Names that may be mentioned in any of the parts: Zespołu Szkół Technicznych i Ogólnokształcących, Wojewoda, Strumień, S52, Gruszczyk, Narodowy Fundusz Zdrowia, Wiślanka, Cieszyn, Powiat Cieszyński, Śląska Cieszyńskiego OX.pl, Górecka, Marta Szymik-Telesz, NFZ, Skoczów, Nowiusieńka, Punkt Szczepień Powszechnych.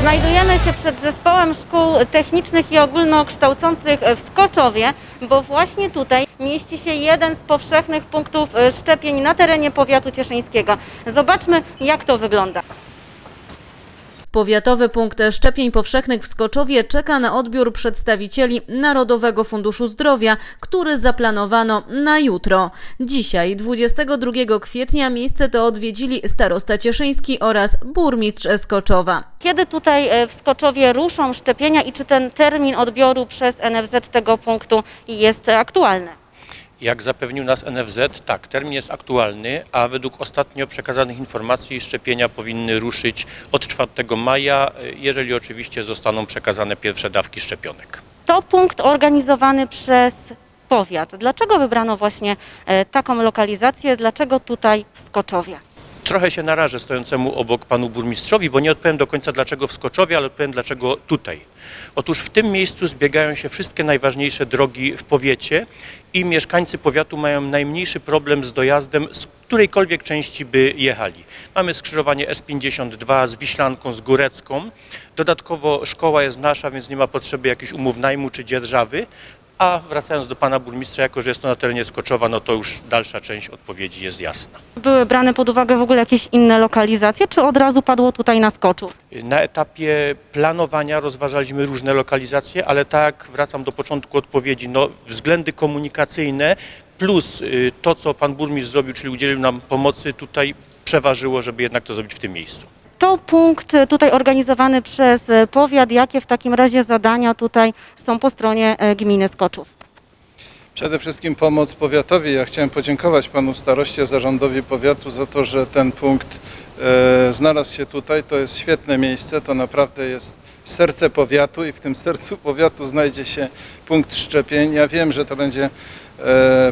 Znajdujemy się przed Zespołem Szkół Technicznych i Ogólnokształcących w Skoczowie, bo właśnie tutaj mieści się jeden z powszechnych punktów szczepień na terenie powiatu cieszyńskiego. Zobaczmy, jak to wygląda. Powiatowy punkt szczepień powszechnych w Skoczowie czeka na odbiór przedstawicieli Narodowego Funduszu Zdrowia, który zaplanowano na jutro. Dzisiaj, 22 kwietnia, miejsce to odwiedzili starosta cieszyński oraz burmistrz Skoczowa. Kiedy tutaj w Skoczowie ruszą szczepienia i czy ten termin odbioru przez NFZ tego punktu jest aktualny? Jak zapewnił nas NFZ, tak, termin jest aktualny, a według ostatnio przekazanych informacji szczepienia powinny ruszyć od 4 maja, jeżeli oczywiście zostaną przekazane pierwsze dawki szczepionek. To punkt organizowany przez powiat. Dlaczego wybrano właśnie taką lokalizację? Dlaczego tutaj w Skoczowie? Trochę się narażę stojącemu obok panu burmistrzowi, bo nie odpowiem do końca dlaczego w Skoczowie, ale odpowiem dlaczego tutaj. Otóż w tym miejscu zbiegają się wszystkie najważniejsze drogi w powiecie i mieszkańcy powiatu mają najmniejszy problem z dojazdem z którejkolwiek części by jechali. Mamy skrzyżowanie S52 z Wiślanką, z Górecką. Dodatkowo szkoła jest nasza, więc nie ma potrzeby jakichś umów najmu czy dzierżawy. A wracając do pana burmistrza, jako że jest to na terenie Skoczowa, no to już dalsza część odpowiedzi jest jasna. Były brane pod uwagę w ogóle jakieś inne lokalizacje, czy od razu padło tutaj na Skoczów? Na etapie planowania rozważaliśmy różne lokalizacje, ale tak, wracam do początku odpowiedzi, no względy komunikacyjne plus to, co pan burmistrz zrobił, czyli udzielił nam pomocy, tutaj przeważyło, żeby jednak to zrobić w tym miejscu. To punkt tutaj organizowany przez powiat. Jakie w takim razie zadania tutaj są po stronie gminy Skoczów? Przede wszystkim pomoc powiatowi. Ja chciałem podziękować panu staroście, zarządowi powiatu za to, że ten punkt znalazł się tutaj. To jest świetne miejsce, to naprawdę jest serce powiatu i w tym sercu powiatu znajdzie się punkt szczepień. Ja wiem, że to będzie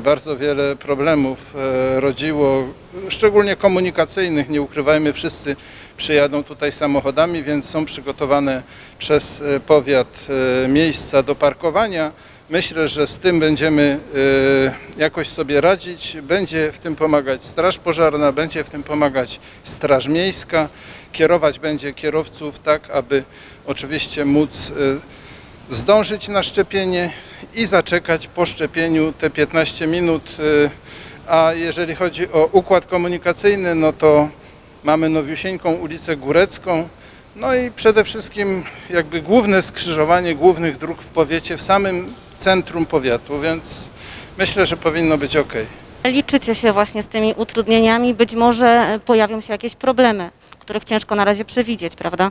bardzo wiele problemów rodziło, szczególnie komunikacyjnych. Nie ukrywajmy, wszyscy przyjadą tutaj samochodami, więc są przygotowane przez powiat miejsca do parkowania. Myślę, że z tym będziemy jakoś sobie radzić. Będzie w tym pomagać Straż Pożarna, będzie w tym pomagać Straż Miejska. Kierować będzie kierowców tak, aby oczywiście móc zdążyć na szczepienie i zaczekać po szczepieniu te 15 minut. A jeżeli chodzi o układ komunikacyjny, no to mamy Nowiusieńką, ulicę Górecką. No i przede wszystkim jakby główne skrzyżowanie głównych dróg w powiecie, w samym centrum powiatu, więc myślę, że powinno być ok. Liczycie się właśnie z tymi utrudnieniami, być może pojawią się jakieś problemy, których ciężko na razie przewidzieć, prawda?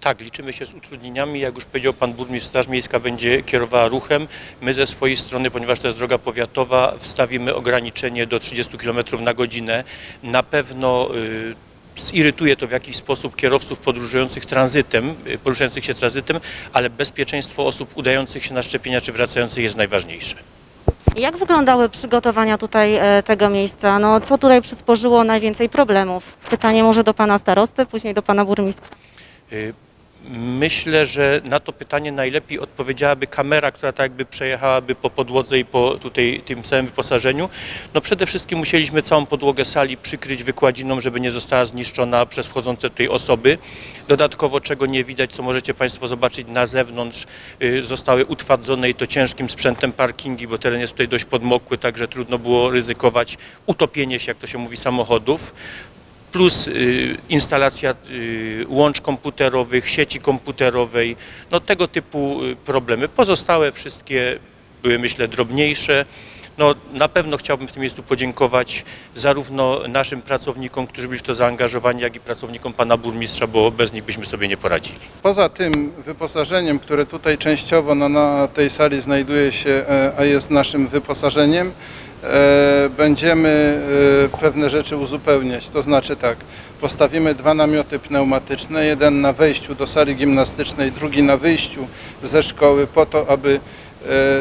Tak, liczymy się z utrudnieniami. Jak już powiedział pan burmistrz, Straż Miejska będzie kierowała ruchem. My ze swojej strony, ponieważ to jest droga powiatowa, wstawimy ograniczenie do 30 km na godzinę. Na pewno zirytuje to w jakiś sposób kierowców podróżujących tranzytem, poruszających się tranzytem, ale bezpieczeństwo osób udających się na szczepienia czy wracających jest najważniejsze. Jak wyglądały przygotowania tutaj tego miejsca? No, co tutaj przysporzyło najwięcej problemów? Pytanie może do pana starosty, później do pana burmistrza. Myślę, że na to pytanie najlepiej odpowiedziałaby kamera, która tak jakby przejechałaby po podłodze i po tutaj tym całym wyposażeniu. No przede wszystkim musieliśmy całą podłogę sali przykryć wykładziną, żeby nie została zniszczona przez wchodzące tutaj osoby. Dodatkowo, czego nie widać, co możecie państwo zobaczyć na zewnątrz, zostały utwardzone i to ciężkim sprzętem parkingi, bo teren jest tutaj dość podmokły, także trudno było ryzykować utopienie się, jak to się mówi, samochodów. Plus instalacja łącz komputerowych, sieci komputerowej, no tego typu problemy. Pozostałe wszystkie były, myślę, drobniejsze. No, na pewno chciałbym w tym miejscu podziękować zarówno naszym pracownikom, którzy byli w to zaangażowani, jak i pracownikom pana burmistrza, bo bez nich byśmy sobie nie poradzili. Poza tym wyposażeniem, które tutaj częściowo na tej sali znajduje się, a jest naszym wyposażeniem, będziemy pewne rzeczy uzupełniać. To znaczy tak, postawimy 2 namioty pneumatyczne, jeden na wejściu do sali gimnastycznej, drugi na wyjściu ze szkoły po to, aby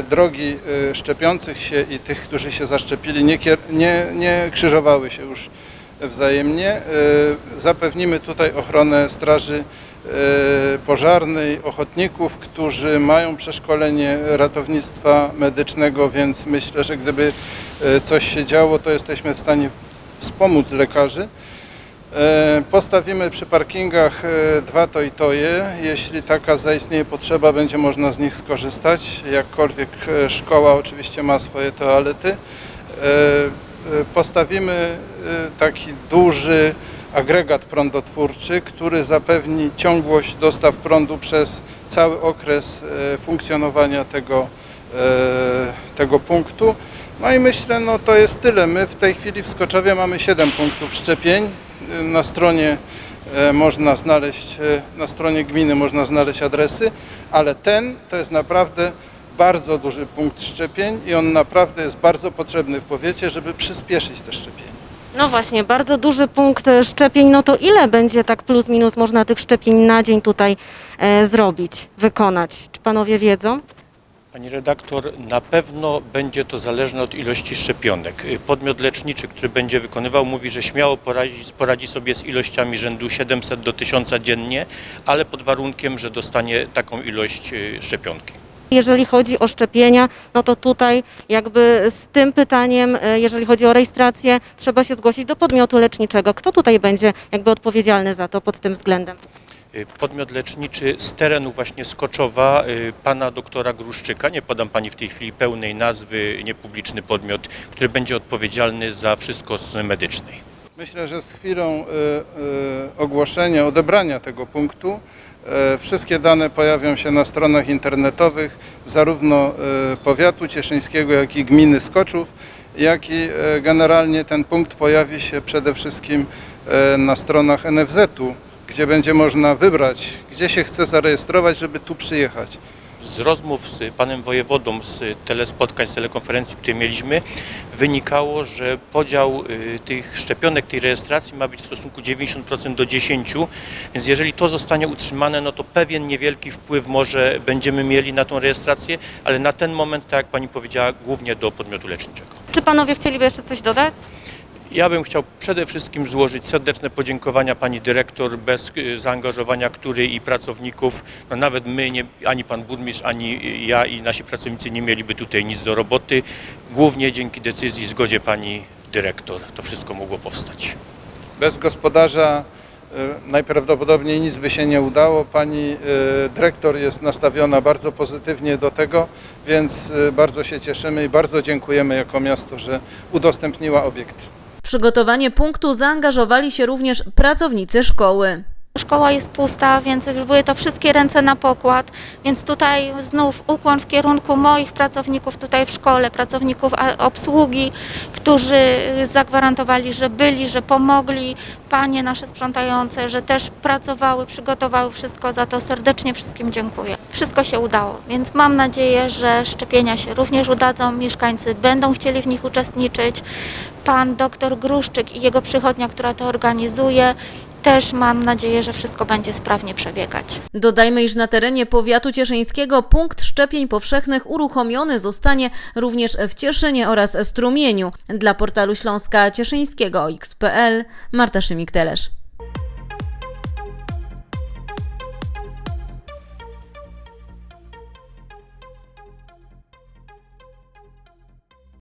drogi szczepiących się i tych, którzy się zaszczepili, nie krzyżowały się już wzajemnie. Zapewnimy tutaj ochronę straży pożarnej, ochotników, którzy mają przeszkolenie ratownictwa medycznego, więc myślę, że gdyby coś się działo, to jesteśmy w stanie wspomóc lekarzy. Postawimy przy parkingach dwa toje. Jeśli taka zaistnieje potrzeba, będzie można z nich skorzystać. Jakkolwiek szkoła oczywiście ma swoje toalety. Postawimy taki duży agregat prądotwórczy, który zapewni ciągłość dostaw prądu przez cały okres funkcjonowania tego punktu. No i myślę, no to jest tyle. My w tej chwili w Skoczowie mamy 7 punktów szczepień. Na stronie można znaleźć, na stronie gminy można znaleźć adresy, ale ten to jest naprawdę bardzo duży punkt szczepień i on naprawdę jest bardzo potrzebny w powiecie, żeby przyspieszyć te szczepienia. No właśnie, bardzo duży punkt szczepień, no to ile będzie tak plus minus można tych szczepień na dzień tutaj zrobić, wykonać? Czy panowie wiedzą? Pani redaktor, na pewno będzie to zależne od ilości szczepionek. Podmiot leczniczy, który będzie wykonywał, mówi, że śmiało poradzi sobie z ilościami rzędu 700 do 1000 dziennie, ale pod warunkiem, że dostanie taką ilość szczepionki. Jeżeli chodzi o szczepienia, no to tutaj jakby z tym pytaniem, jeżeli chodzi o rejestrację, trzeba się zgłosić do podmiotu leczniczego. Kto tutaj będzie jakby odpowiedzialny za to pod tym względem? Podmiot leczniczy z terenu właśnie Skoczowa, pana doktora Gruszczyka, nie podam pani w tej chwili pełnej nazwy, niepubliczny podmiot, który będzie odpowiedzialny za wszystko od strony medycznej. Myślę, że z chwilą ogłoszenia, odebrania tego punktu wszystkie dane pojawią się na stronach internetowych zarówno Powiatu Cieszyńskiego, jak i gminy Skoczów, jak i generalnie ten punkt pojawi się przede wszystkim na stronach NFZ-u, gdzie będzie można wybrać, gdzie się chce zarejestrować, żeby tu przyjechać. Z rozmów z panem wojewodą, z telespotkań, z telekonferencji, które mieliśmy, wynikało, że podział tych szczepionek, tej rejestracji ma być w stosunku 90% do 10%, więc jeżeli to zostanie utrzymane, no to pewien niewielki wpływ może będziemy mieli na tą rejestrację, ale na ten moment, tak jak pani powiedziała, głównie do podmiotu leczniczego. Czy panowie chcieliby jeszcze coś dodać? Ja bym chciał przede wszystkim złożyć serdeczne podziękowania pani dyrektor, bez zaangażowania której i pracowników, no nawet my, ani pan burmistrz, ani ja i nasi pracownicy nie mieliby tutaj nic do roboty. Głównie dzięki decyzji, zgodzie pani dyrektor to wszystko mogło powstać. Bez gospodarza najprawdopodobniej nic by się nie udało. Pani dyrektor jest nastawiona bardzo pozytywnie do tego, więc bardzo się cieszymy i bardzo dziękujemy jako miasto, że udostępniła obiekt. W przygotowanie punktu zaangażowali się również pracownicy szkoły. Szkoła jest pusta, więc były to wszystkie ręce na pokład, więc tutaj znów ukłon w kierunku moich pracowników tutaj w szkole, pracowników obsługi, którzy zagwarantowali, że byli, że pomogli, panie nasze sprzątające, że też pracowały, przygotowały wszystko, za to serdecznie wszystkim dziękuję. Wszystko się udało, więc mam nadzieję, że szczepienia się również udadzą, mieszkańcy będą chcieli w nich uczestniczyć. Pan dr Gruszczyk i jego przychodnia, która to organizuje, też mam nadzieję, że wszystko będzie sprawnie przebiegać. Dodajmy, iż na terenie powiatu cieszyńskiego punkt szczepień powszechnych uruchomiony zostanie również w Cieszynie oraz Strumieniu. Dla portalu Śląska Cieszyńskiego OX.pl Marta Szymik-Telesz.